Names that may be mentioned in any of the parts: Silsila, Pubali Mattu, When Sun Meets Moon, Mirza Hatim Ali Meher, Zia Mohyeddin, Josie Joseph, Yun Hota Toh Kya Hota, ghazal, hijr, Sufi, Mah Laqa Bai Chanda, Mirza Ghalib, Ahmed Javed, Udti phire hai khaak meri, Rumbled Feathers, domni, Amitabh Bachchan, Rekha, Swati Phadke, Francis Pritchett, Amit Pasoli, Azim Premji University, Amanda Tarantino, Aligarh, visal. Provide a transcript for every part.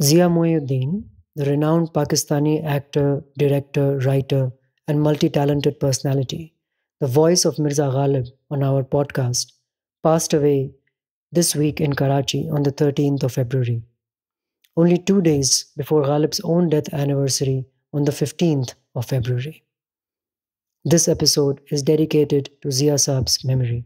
Zia Mohyeddin, the renowned Pakistani actor, director, writer, and multi-talented personality, the voice of Mirza Ghalib on our podcast, passed away this week in Karachi on the 13th of February. Only 2 days before Ghalib's own death anniversary on the 15th of February. This episode is dedicated to Zia Saab's memory.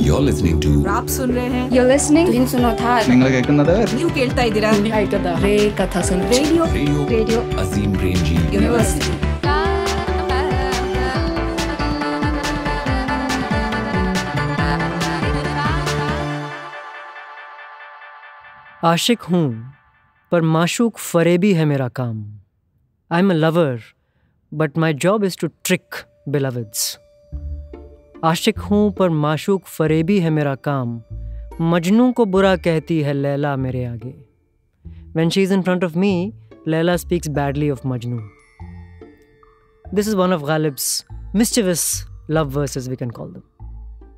You're listening to Radio Azim Premji University. आशिक हूँ पर माशूक फरेबी है मेरा काम. I'm a lover, but my job is to trick beloveds. आशिक हूँ पर माशूक फरेबी है मेरा काम. मजनू को बुरा कहती है लैला मेरे आगे. When she is in front of me, Laila speaks badly of Majnu. This is one of Ghalib's mischievous love verses, we can call them.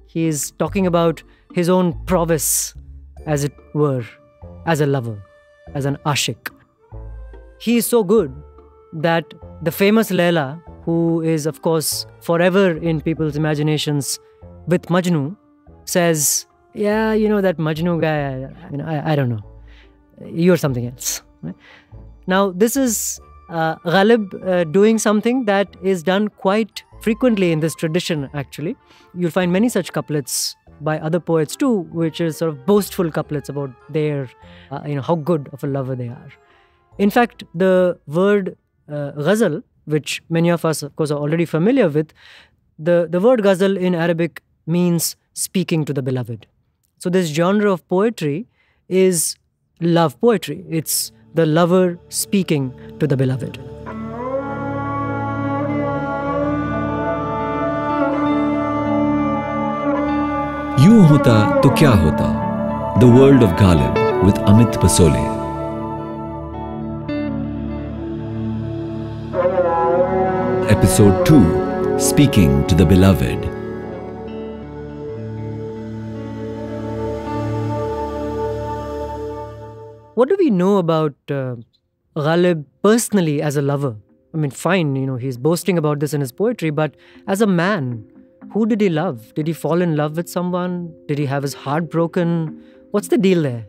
He is talking about his own prowess, as it were, as a lover, as an ashik. He is so good that the famous Laila, who is, of course, forever in people's imaginations with Majnu, says, yeah, you know, that Majnu guy, I don't know. You're something else. Right? Now, this is Ghalib doing something that is done quite frequently in this tradition, actually. You'll find many such couplets by other poets too, which are sort of boastful couplets about their, how good of a lover they are. In fact, the word ghazal, which many of us, of course, are already familiar with, the word ghazal in Arabic means speaking to the beloved. So this genre of poetry is love poetry. It's the lover speaking to the beloved. You hota to kya hota? The world of Ghalib with Amit Pasoli. Episode 2, Speaking to the Beloved. What do we know about Ghalib personally as a lover? I mean, fine, he's boasting about this in his poetry, but as a man, who did he love? Did he fall in love with someone? Did he have his heart broken? What's the deal there?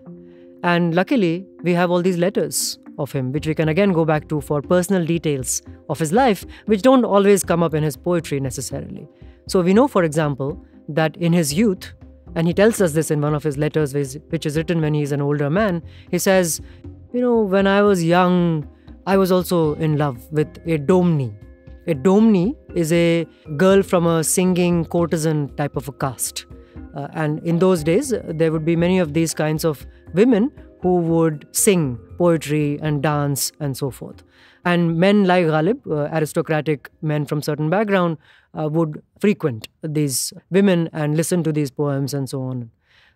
And luckily, we have all these letters of him, which we can again go back to for personal details of his life, which don't always come up in his poetry necessarily. So we know, for example, that in his youth, and he tells us this in one of his letters, which is written when he's an older man. He says, when I was young, I was also in love with a domni. A domni is a girl from a singing courtesan type of a caste. And in those days, there would be many of these kinds of women who would sing poetry and dance and so forth. And men like Ghalib, aristocratic men from certain background, would frequent these women and listen to these poems and so on.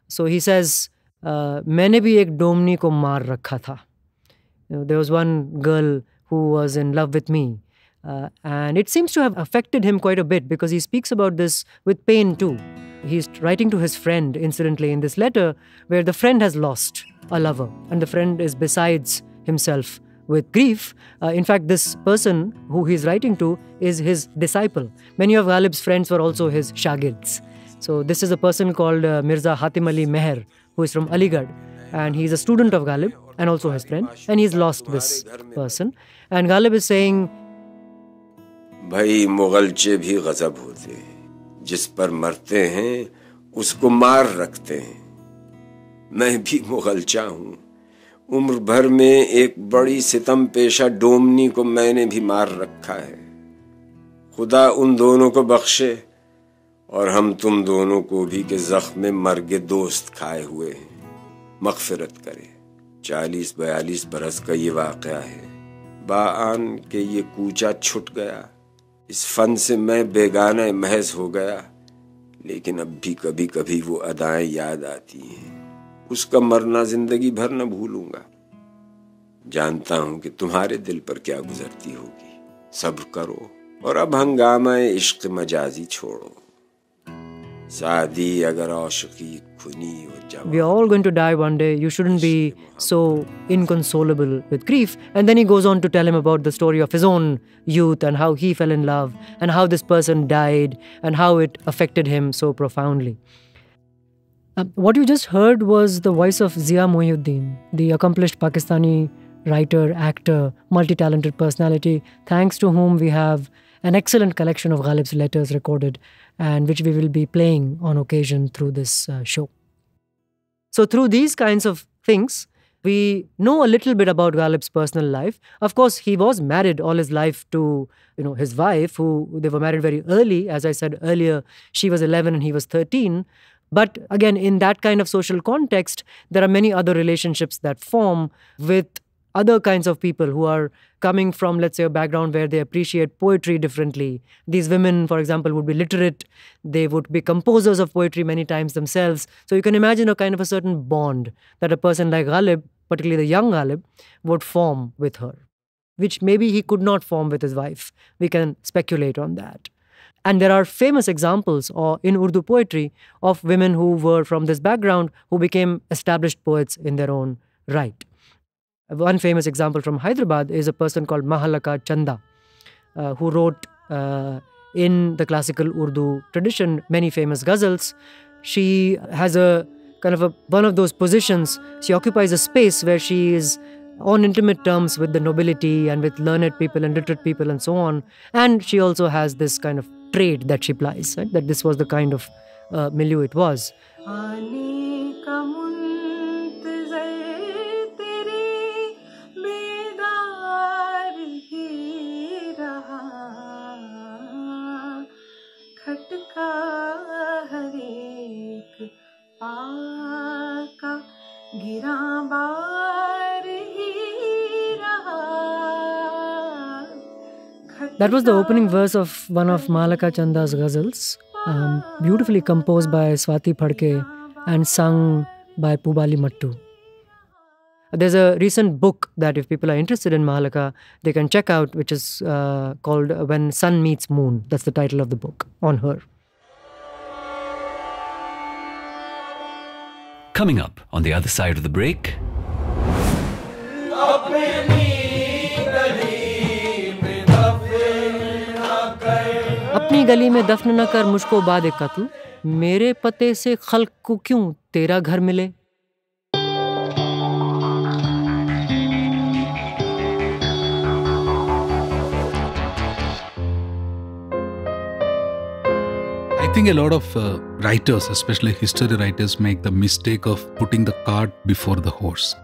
So he says, "Maine bhi ek domni ko maar rakha tha." There was one girl who was in love with me. And it seems to have affected him quite a bit because he speaks about this with pain too. He's writing to his friend, incidentally, in this letter, where the friend has lost a lover and the friend is besides himself with grief. In fact, this person who he's writing to is his disciple. Many of Ghalib's friends were also his shagirds. So this is a person called Mirza Hatim Ali Meher, who is from Aligarh, and he's a student of Ghalib and also his friend, and he's lost this person. And Ghalib is saying, Bhai Mughalche bhi ghazab hote hain, jis par marte hain, usko maar rakhte hain. मैं भी मुगलचा हूँ, उम्र भर में एक बड़ी सितम पेशा डोमनी को मैंने भी मार रखा है. खुदा उन दोनों को बख्शे और हम तुम दोनों को भी के जख्म में मरगे दोस्त खाए हुए हैं. मगफिरत करे. 40-42 बरस का ये वाकया है. बाआन के ये कूचा छुट गया. इस फन से मैं बेगाना महज हो गया, लेकिन अब भी कभी कभी वो अदाएं याद आती हैं. उसका मरना जिंदगी भर न भूलूंगा. जानता हूँ कि तुम्हारे दिल पर क्या गुजरती होगी। सब्र करो और अब हंगामा इश्क मजाजी छोड़ो। Saadi agar aashiqi khuni ho jawa. We are all going to die one day. You shouldn't be so inconsolable with grief. And then he goes on to tell him about the story of his own youth and how he fell in love and how this person died and how it affected him so profoundly. What you just heard was the voice of Zia Mohyeddin, the accomplished Pakistani writer, actor, multi-talented personality, thanks to whom we have an excellent collection of Ghalib's letters recorded and which we will be playing on occasion through this show. So through these kinds of things, we know a little bit about Ghalib's personal life. Of course, he was married all his life to, his wife, who they were married very early. As I said earlier, she was 11 and he was 13. But again, in that kind of social context, there are many other relationships that form with other kinds of people who are coming from, let's say, a background where they appreciate poetry differently. These women, for example, would be literate. They would be composers of poetry many times themselves. So you can imagine a kind of a certain bond that a person like Ghalib, particularly the young Ghalib, would form with her, which maybe he could not form with his wife. We can speculate on that. And there are famous examples in Urdu poetry of women who were from this background who became established poets in their own right. One famous example from Hyderabad is a person called Mah Laqa Chanda, who wrote in the classical Urdu tradition many famous ghazals. She has a kind of one of those positions. She occupies a space where she is on intimate terms with the nobility and with learned people and literate people and so on. And she also has this kind of trade that she plies, right? That this was the kind of milieu it was. That was the opening verse of one of Mah Laqa Chanda's ghazals, beautifully composed by Swati Phadke and sung by Pubali Mattu. There's a recent book that if people are interested in Mah Laqa, they can check out, which is called When Sun Meets Moon. That's the title of the book on her. Coming up on the other side of the break. अपनी गली में दफन न कर मुझको बाद कत्ल, मेरे पते से खल्क को क्यों तेरा घर मिले. I think a lot of writers, especially history writers, make the mistake of putting the cart before the horse.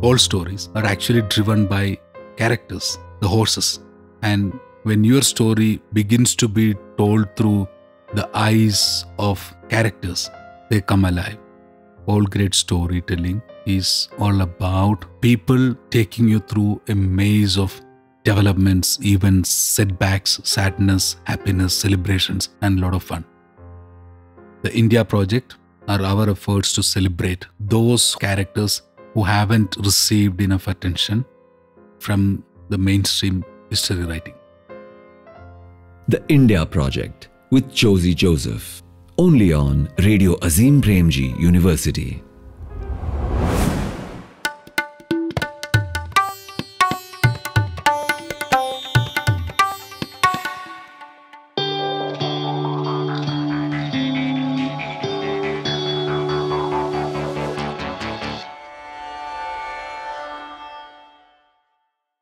All stories are actually driven by characters, the horses. And when your story begins to be told through the eyes of characters, they come alive. All great storytelling is all about people taking you through a maze of developments, events, setbacks, sadness, happiness, celebrations, and a lot of fun. The India Project are our efforts to celebrate those characters who haven't received enough attention from the mainstream history writing. The India Project with Josie Joseph, only on Radio Azim Premji University.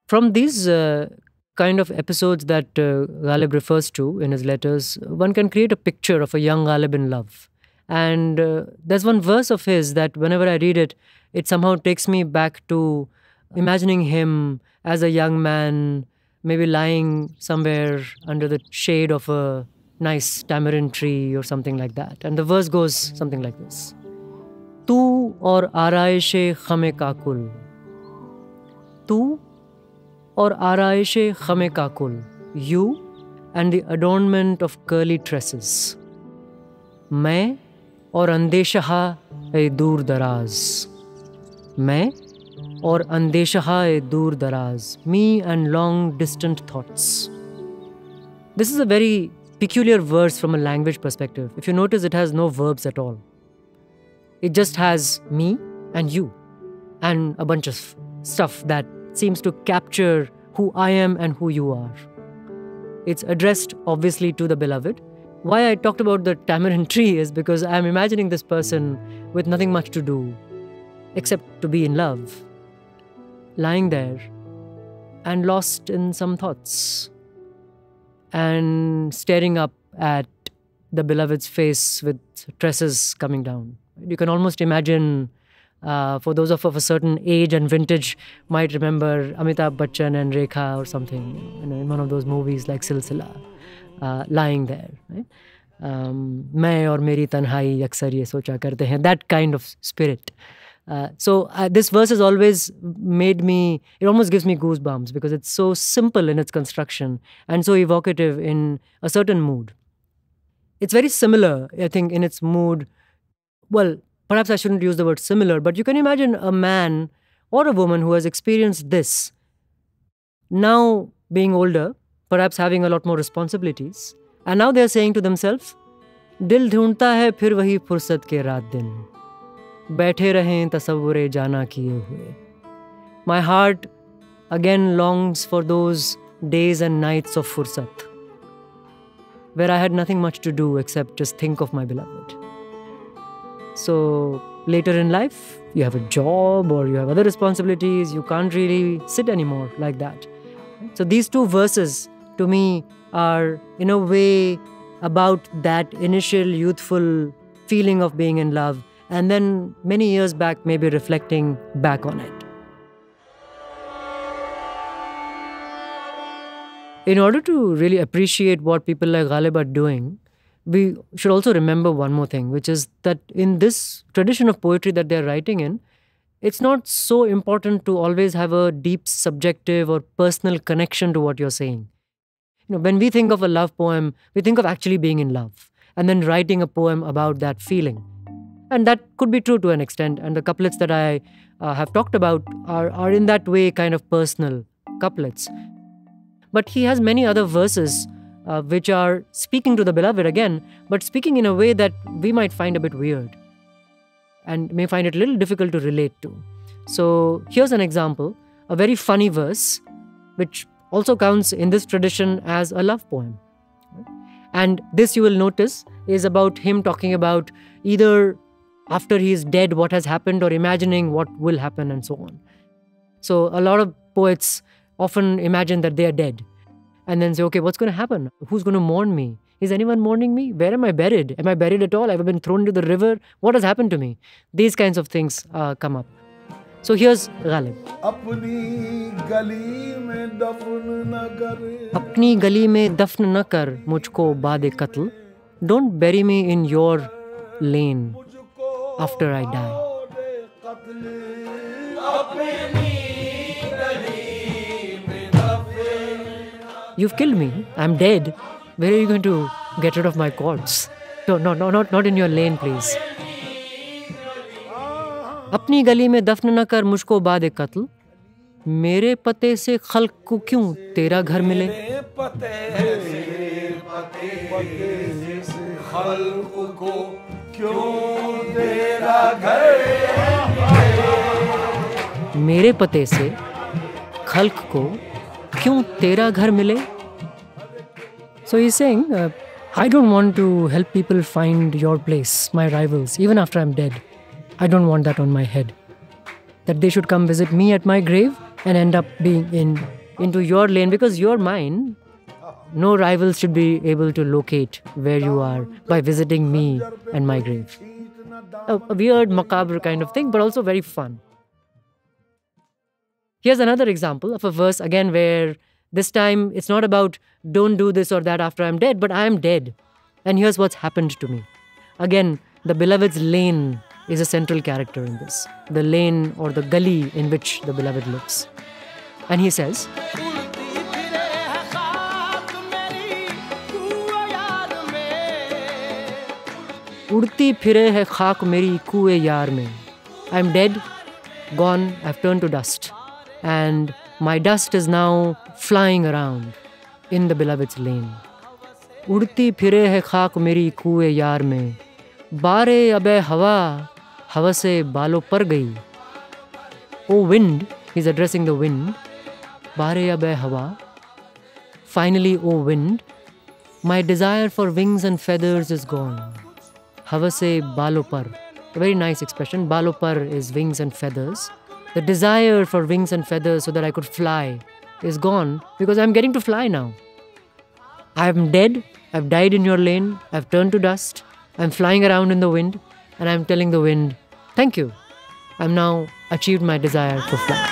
From these kind of episodes that Ghalib refers to in his letters, one can create a picture of a young Ghalib in love. And there's one verse of his that whenever I read it, it somehow takes me back to imagining him as a young man, maybe lying somewhere under the shade of a nice tamarind tree or something like that. And the verse goes something like this. Tu aur aarai-e khame kakul. Tu or aarai-e khame kakul, you and the adornment of curly tresses. Main aur andesha hai dur daraz. Main और andeshahae दूर दराज, me and long distant thoughts. This is a very peculiar verse from a language perspective. If you notice, it has no verbs at all. It just has me and you and a bunch of stuff that seems to capture who I am and who you are. It's addressed obviously to the beloved. Why I talked about the tamarind tree is because I'm imagining this person with nothing much to do except to be in love, lying there and lost in some thoughts and staring up at the beloved's face with tresses coming down. You can almost imagine, for those of a certain age and vintage, might remember Amitabh Bachchan and Rekha or something, you know, in one of those movies like Silsila, lying there. Right? Main aur meri tanhai aksar ye socha karte hain, that kind of spirit. So this verse has always made me, it almost gives me goosebumps because it's so simple in its construction and so evocative in a certain mood. It's very similar, I think, in its mood. Well, perhaps I shouldn't use the word similar, but you can imagine a man or a woman who has experienced this, now being older, perhaps having a lot more responsibilities, and now they're saying to themselves, "Dil dhoondta hai phir wahi fursat ke raat din. Baithe rahein tasavvure jana kiye hue." My heart again longs for those days and nights of fursat, where I had nothing much to do except just think of my beloved. So later in life, you have a job or you have other responsibilities, you can't really sit anymore like that. So these two verses to me are in a way about that initial youthful feeling of being in love, and then many years back, maybe reflecting back on it. In order to really appreciate what people like Ghalib are doing, we should also remember one more thing, which is that in this tradition of poetry that they're writing in, it's not so important to always have a deep subjective or personal connection to what you're saying. You know, when we think of a love poem, we think of actually being in love and then writing a poem about that feeling. And that could be true to an extent. And the couplets that I have talked about are in that way kind of personal couplets. But he has many other verses which are speaking to the beloved again, but speaking in a way that we might find a bit weird and may find it a little difficult to relate to. So here's an example, a very funny verse, which also counts in this tradition as a love poem. And this, you will notice, is about him talking about either after he is dead, what has happened, or imagining what will happen, and so on. So a lot of poets often imagine that they are dead and then say, okay, what's going to happen? Who's going to mourn me? Is anyone mourning me? Where am I buried? Am I buried at all? Have I been thrown into the river? What has happened to me? These kinds of things come up. So here's Ghalib. Apni gali mein dafn na kar mujhko baad-e qatl. Don't bury me in your lane after I die. You've killed me. I'm dead. Where are you going to get rid of my corpse? No, not in your lane, please. Apni gali mein dafn na kar mujhko baad-e qatl. Mere pate se khalq ko kyun tera ghar mile? मेरे पते से खल्क को क्यों तेरा घर मिले? So he's saying, I don't want to help people find your place, my rivals, even after I'm dead. I don't want that on my head. That they should come visit me at my grave and end up being into your lane because you're mine. No rivals should be able to locate where you are by visiting me and my grave. A weird, macabre kind of thing, but also very fun. Here's another example of a verse again where this time it's not about don't do this or that after I'm dead, but I am dead. And here's what's happened to me. Again, the beloved's lane is a central character in this. The lane or the gully in which the beloved lives. And he says... I'm dead, gone, I've turned to dust. And my dust is now flying around in the beloved's lane. Udti phire hai khaak meri kuwe yaar mein. Baare abe hawa, hawa se baalo par gayi. Oh wind, he's addressing the wind. Baare abe hawa. Finally, oh wind, my desire for wings and feathers is gone. Hawa se baalo par. A very nice expression. Baalo par is wings and feathers. The desire for wings and feathers so that I could fly is gone because I'm getting to fly now. I'm dead. I've died in your lane. I've turned to dust. I'm flying around in the wind and I'm telling the wind, thank you. I've now achieved my desire for flight.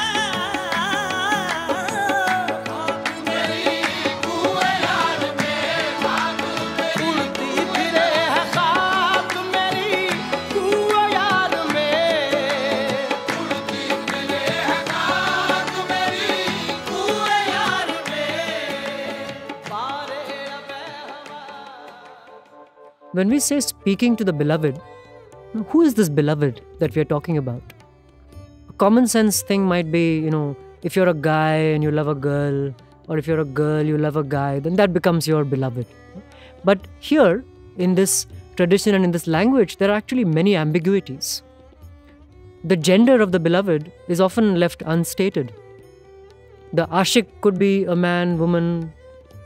When we say speaking to the beloved, who is this beloved that we are talking about? A common sense thing might be, if you're a guy and you love a girl, or if you're a girl, you love a guy, then that becomes your beloved. But here, in this tradition and in this language, there are actually many ambiguities. The gender of the beloved is often left unstated. The ashik could be a man, woman.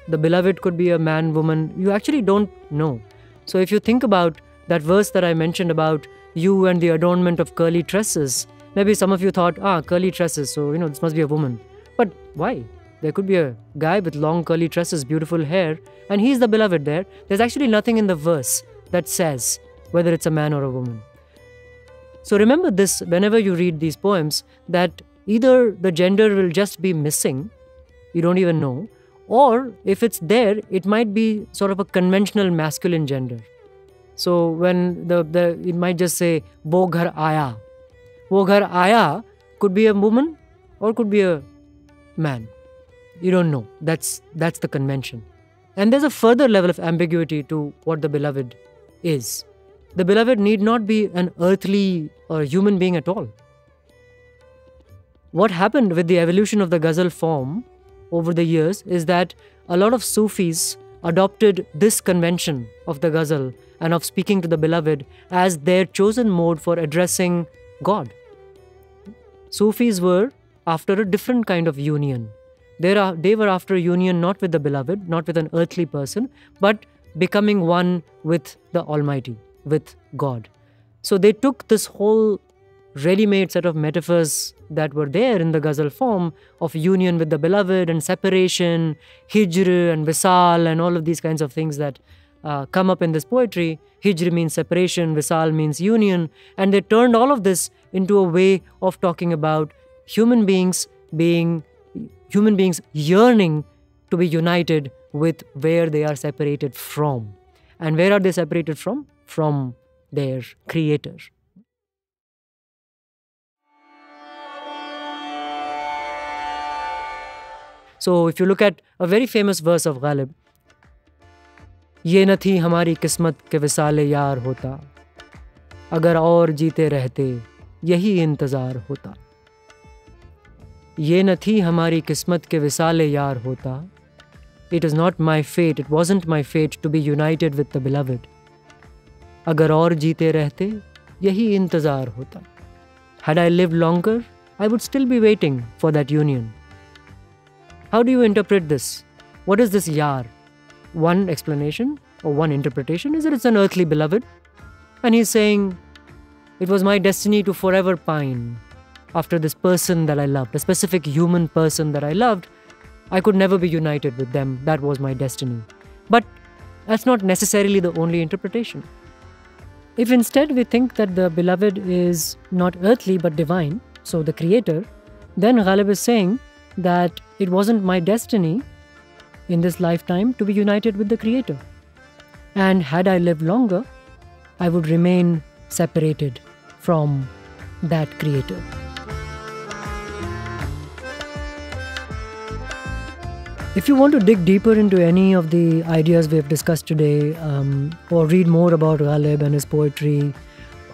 The beloved could be a man, woman. You actually don't know. So if you think about that verse that I mentioned about you and the adornment of curly tresses, maybe some of you thought, curly tresses, so this must be a woman. But why? There could be a guy with long curly tresses, beautiful hair, and he's the beloved there. There's actually nothing in the verse that says whether it's a man or a woman. So remember this whenever you read these poems, that either the gender will just be missing, you don't even know, or if it's there, it might be sort of a conventional masculine gender. So when it might just say, wo ghar aaya. Wo ghar aaya could be a woman or could be a man. You don't know. That's the convention. And there's a further level of ambiguity to what the beloved is. The beloved need not be an earthly or human being at all. What happened with the evolution of the ghazal form over the years is that a lot of Sufis adopted this convention of the ghazal and of speaking to the beloved as their chosen mode for addressing God. Sufis were after a different kind of union. They were after a union not with the beloved, not with an earthly person, but becoming one with the Almighty, with God. So they took this whole ready-made set of metaphors that were there in the ghazal form of union with the beloved and separation, hijr and visal and all of these kinds of things that come up in this poetry. Hijr means separation, visal means union, and they turned all of this into a way of talking about human beings yearning to be united with where they are separated from. And where are they separated from? From their creator. So if you look at a very famous verse of Ghalib, ये न थी हमारी किस्मत के विसाले यार होता, अगर और जीते रहते यही इंतजार होता. ये न थी हमारी किस्मत के विसाले यार होता. It is not my fate, it wasn't my fate to be united with the beloved. अगर और जीते रहते यही इंतजार होता. Had I lived longer, I would still be waiting for that union. How do you interpret this? What is this yaar? One explanation or one interpretation is that it's an earthly beloved. And he's saying, it was my destiny to forever pine after this person that I loved, a specific human person that I loved. I could never be united with them. That was my destiny. But that's not necessarily the only interpretation. If instead we think that the beloved is not earthly but divine, so the creator, then Ghalib is saying that it wasn't my destiny in this lifetime to be united with the Creator. And had I lived longer, I would remain separated from that Creator. If you want to dig deeper into any of the ideas we have discussed today, or read more about Ghalib and his poetry,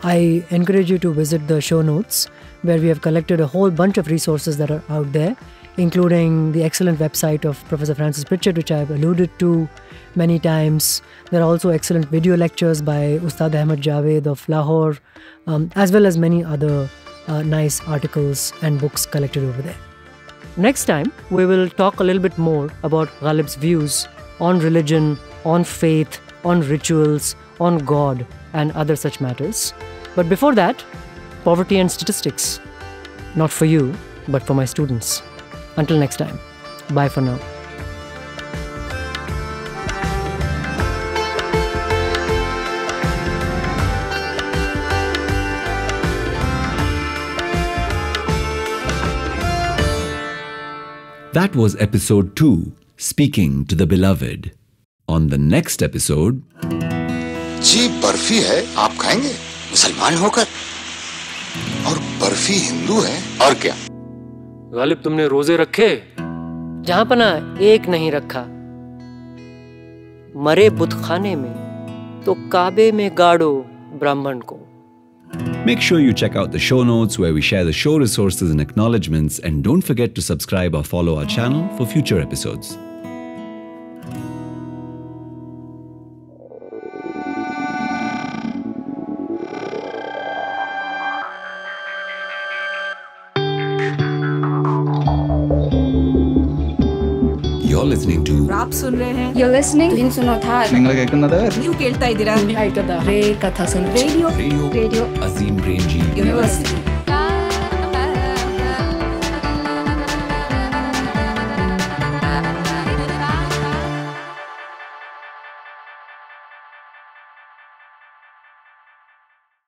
I encourage you to visit the show notes. where we have collected a whole bunch of resources that are out there, including the excellent website of Professor Francis Pritchett, which I've alluded to many times. There are also excellent video lectures by Ustad Ahmed Javed of Lahore, as well as many other nice articles and books collected over there. Next time, we will talk a little bit more about Ghalib's views on religion, on faith, on rituals, on God, and other such matters. But before that, poverty and statistics. Not for you, but for my students. Until next time, bye for now. That was episode 2, Speaking to the Beloved. On the next episode... जी बर्फी है, आप खाएंगे? मुसलमान होकर? और बर्फी हिंदू है, और क्या? गालिब, तुमने रोजे रखे? जहाँ पना एक नहीं रखा। मरे बुतखाने में, तो काबे में गाड़ो ब्राह्मण को। Make sure you check out the show notes where we share the show resources and acknowledgements, and don't forget to subscribe or follow our channel for future episodes. You're listening to... You're listening... Radio. Radio. Azim Premji University.